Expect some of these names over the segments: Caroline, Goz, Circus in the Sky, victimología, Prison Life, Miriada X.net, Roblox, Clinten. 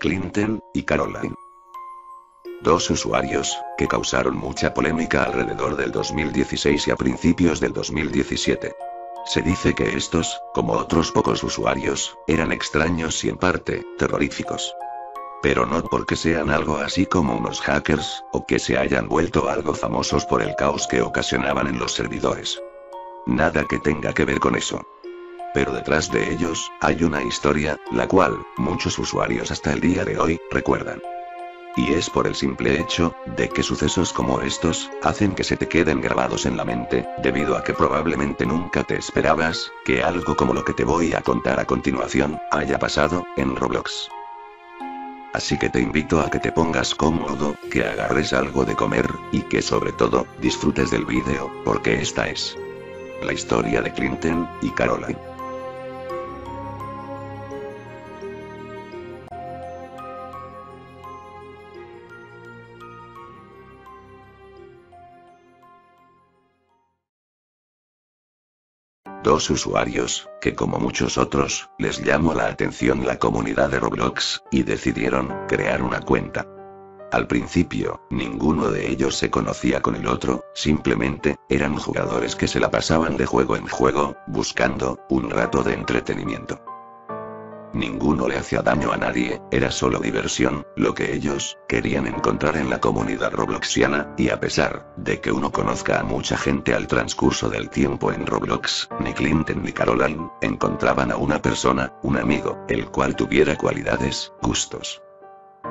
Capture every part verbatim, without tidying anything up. Clinten y Caroline. Dos usuarios, que causaron mucha polémica alrededor del dos mil dieciséis y a principios del dos mil diecisiete. Se dice que estos, como otros pocos usuarios, eran extraños y en parte, terroríficos. Pero no porque sean algo así como unos hackers, o que se hayan vuelto algo famosos por el caos que ocasionaban en los servidores. Nada que tenga que ver con eso. Pero detrás de ellos, hay una historia, la cual, muchos usuarios hasta el día de hoy, recuerdan. Y es por el simple hecho, de que sucesos como estos, hacen que se te queden grabados en la mente, debido a que probablemente nunca te esperabas, que algo como lo que te voy a contar a continuación, haya pasado, en Roblox. Así que te invito a que te pongas cómodo, que agarres algo de comer, y que sobre todo, disfrutes del vídeo, porque esta es la historia de Clinten y Caroline. Dos usuarios, que como muchos otros, les llamó la atención la comunidad de Roblox, y decidieron crear una cuenta. Al principio, ninguno de ellos se conocía con el otro, simplemente, eran jugadores que se la pasaban de juego en juego, buscando un rato de entretenimiento. Ninguno le hacía daño a nadie, era solo diversión, lo que ellos querían encontrar en la comunidad robloxiana, y a pesar de que uno conozca a mucha gente al transcurso del tiempo en Roblox, ni Clinten ni Caroline encontraban a una persona, un amigo, el cual tuviera cualidades, gustos,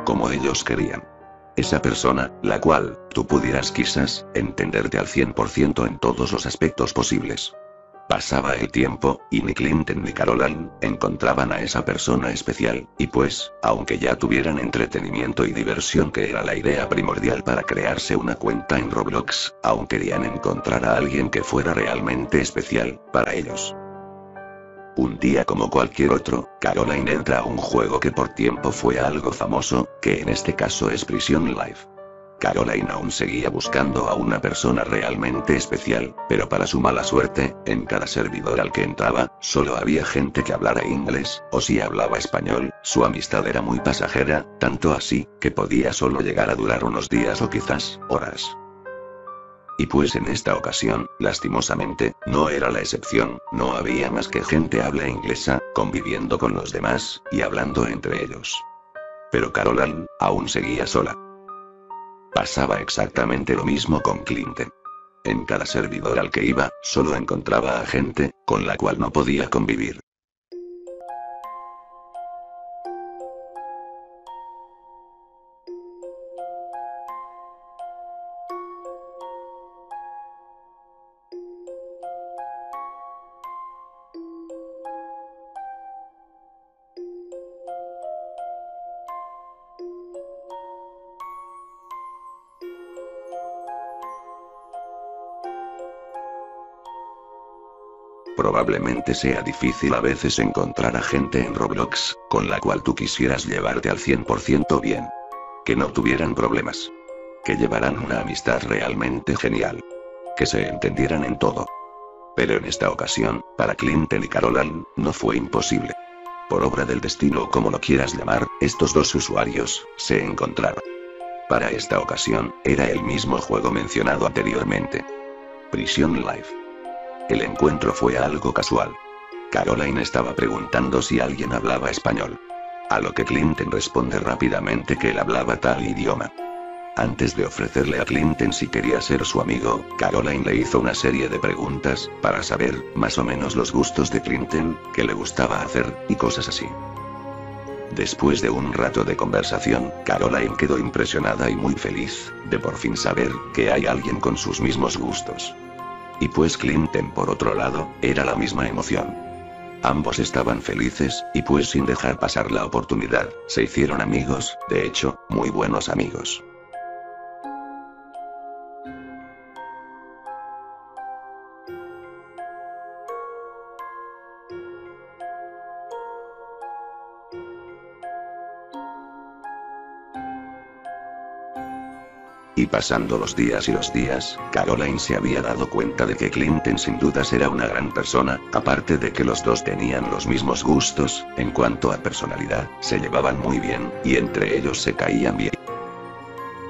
como ellos querían. Esa persona, la cual, tú pudieras quizás, entenderte al cien por ciento en todos los aspectos posibles. Pasaba el tiempo, y ni Clinten ni Caroline encontraban a esa persona especial, y pues, aunque ya tuvieran entretenimiento y diversión que era la idea primordial para crearse una cuenta en Roblox, aún querían encontrar a alguien que fuera realmente especial, para ellos. Un día como cualquier otro, Caroline entra a un juego que por tiempo fue algo famoso, que en este caso es Prison Life. Caroline aún seguía buscando a una persona realmente especial, pero para su mala suerte, en cada servidor al que entraba, solo había gente que hablara inglés, o si hablaba español, su amistad era muy pasajera, tanto así, que podía solo llegar a durar unos días o quizás, horas. Y pues en esta ocasión, lastimosamente, no era la excepción, no había más que gente habla inglesa, conviviendo con los demás, y hablando entre ellos. Pero Caroline, aún seguía sola. Pasaba exactamente lo mismo con Clinten. En cada servidor al que iba, solo encontraba a gente, con la cual no podía convivir. Probablemente sea difícil a veces encontrar a gente en Roblox, con la cual tú quisieras llevarte al cien por ciento bien. Que no tuvieran problemas. Que llevaran una amistad realmente genial. Que se entendieran en todo. Pero en esta ocasión, para Clinten y Caroline, no fue imposible. Por obra del destino o como lo quieras llamar, estos dos usuarios, se encontraron. Para esta ocasión, era el mismo juego mencionado anteriormente. Prison Life. El encuentro fue algo casual. Caroline estaba preguntando si alguien hablaba español. A lo que Clinten responde rápidamente que él hablaba tal idioma. Antes de ofrecerle a Clinten si quería ser su amigo, Caroline le hizo una serie de preguntas, para saber, más o menos los gustos de Clinten, qué le gustaba hacer, y cosas así. Después de un rato de conversación, Caroline quedó impresionada y muy feliz, de por fin saber, que hay alguien con sus mismos gustos. Y pues Clinten por otro lado, era la misma emoción. Ambos estaban felices, y pues sin dejar pasar la oportunidad, se hicieron amigos, de hecho, muy buenos amigos. Y pasando los días y los días, Caroline se había dado cuenta de que Clinten sin dudas era una gran persona, aparte de que los dos tenían los mismos gustos, en cuanto a personalidad, se llevaban muy bien, y entre ellos se caían bien.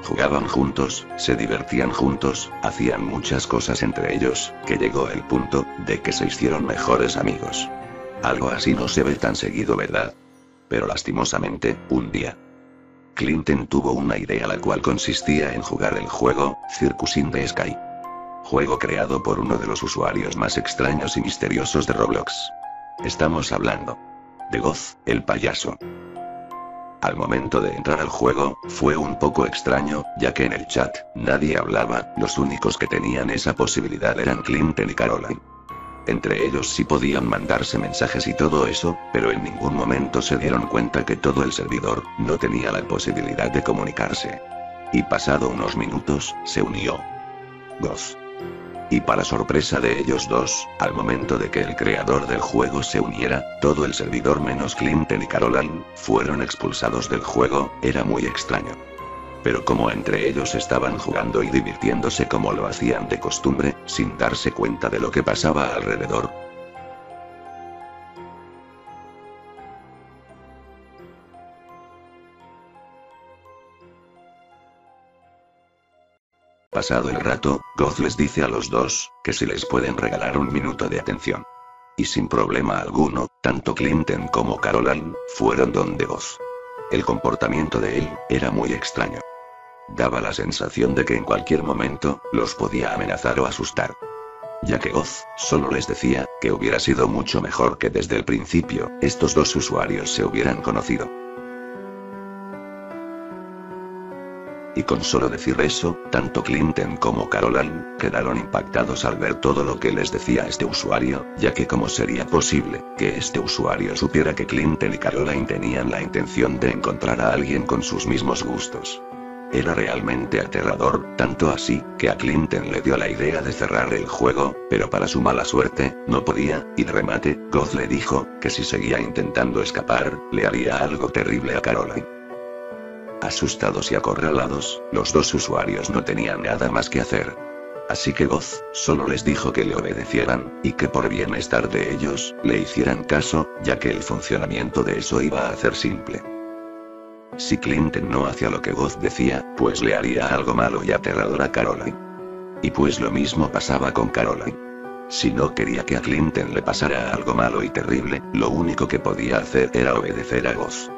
Jugaban juntos, se divertían juntos, hacían muchas cosas entre ellos, que llegó el punto, de que se hicieron mejores amigos. Algo así no se ve tan seguido, ¿verdad? Pero lastimosamente, un día, Clinten tuvo una idea la cual consistía en jugar el juego, Circus in the Sky. Juego creado por uno de los usuarios más extraños y misteriosos de Roblox. Estamos hablando de Goz, el payaso. Al momento de entrar al juego, fue un poco extraño, ya que en el chat, nadie hablaba, los únicos que tenían esa posibilidad eran Clinten y Caroline. Entre ellos sí podían mandarse mensajes y todo eso, pero en ningún momento se dieron cuenta que todo el servidor, no tenía la posibilidad de comunicarse. Y pasado unos minutos, se unió Goz. Y para sorpresa de ellos dos, al momento de que el creador del juego se uniera, todo el servidor menos Clinten y Caroline, fueron expulsados del juego, era muy extraño. Pero como entre ellos estaban jugando y divirtiéndose como lo hacían de costumbre, sin darse cuenta de lo que pasaba alrededor. Pasado el rato, Goz les dice a los dos, que si les pueden regalar un minuto de atención. Y sin problema alguno, tanto Clinten como Caroline, fueron donde Goz. El comportamiento de él, era muy extraño. Daba la sensación de que en cualquier momento, los podía amenazar o asustar. Ya que Goz, solo les decía, que hubiera sido mucho mejor que desde el principio, estos dos usuarios se hubieran conocido. Y con solo decir eso, tanto Clinten como Caroline, quedaron impactados al ver todo lo que les decía este usuario, ya que cómo sería posible, que este usuario supiera que Clinten y Caroline tenían la intención de encontrar a alguien con sus mismos gustos. Era realmente aterrador, tanto así, que a Clinten le dio la idea de cerrar el juego, pero para su mala suerte, no podía, y de remate, Goz le dijo, que si seguía intentando escapar, le haría algo terrible a Caroline. Asustados y acorralados, los dos usuarios no tenían nada más que hacer. Así que Goz, solo les dijo que le obedecieran, y que por bienestar de ellos, le hicieran caso, ya que el funcionamiento de eso iba a ser simple. Si Clinten no hacía lo que Goz decía, pues le haría algo malo y aterrador a Caroline. Y pues lo mismo pasaba con Caroline. Si no quería que a Clinten le pasara algo malo y terrible, lo único que podía hacer era obedecer a Goz.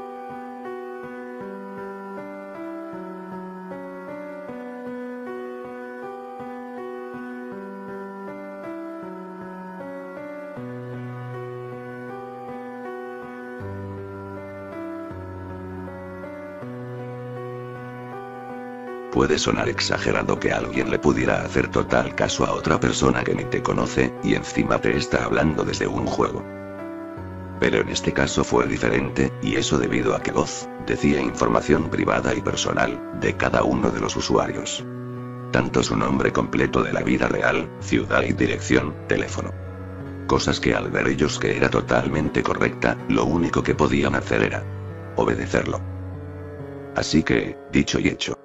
Puede sonar exagerado que alguien le pudiera hacer total caso a otra persona que ni te conoce, y encima te está hablando desde un juego. Pero en este caso fue diferente, y eso debido a que Goz, decía información privada y personal, de cada uno de los usuarios. Tanto su nombre completo de la vida real, ciudad y dirección, teléfono. Cosas que al ver ellos que era totalmente correcta, lo único que podían hacer era obedecerlo. Así que, dicho y hecho.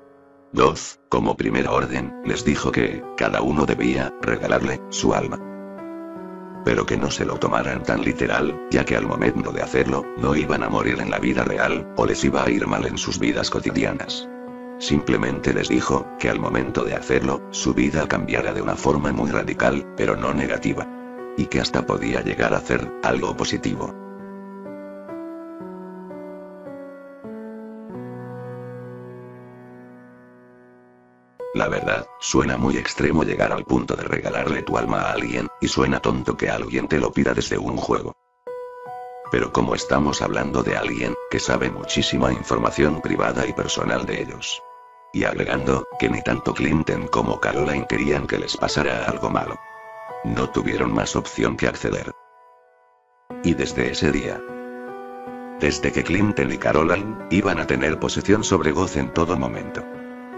Goz, como primera orden, les dijo que, cada uno debía, regalarle, su alma. Pero que no se lo tomaran tan literal, ya que al momento de hacerlo, no iban a morir en la vida real, o les iba a ir mal en sus vidas cotidianas. Simplemente les dijo, que al momento de hacerlo, su vida cambiara de una forma muy radical, pero no negativa. Y que hasta podía llegar a hacer, algo positivo. La verdad, suena muy extremo llegar al punto de regalarle tu alma a alguien, y suena tonto que alguien te lo pida desde un juego. Pero como estamos hablando de alguien, que sabe muchísima información privada y personal de ellos. Y agregando, que ni tanto Clinten como Caroline querían que les pasara algo malo. No tuvieron más opción que acceder. Y desde ese día. Desde que Clinten y Caroline, iban a tener posesión sobre Goz en todo momento.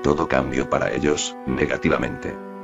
Todo cambió para ellos, negativamente.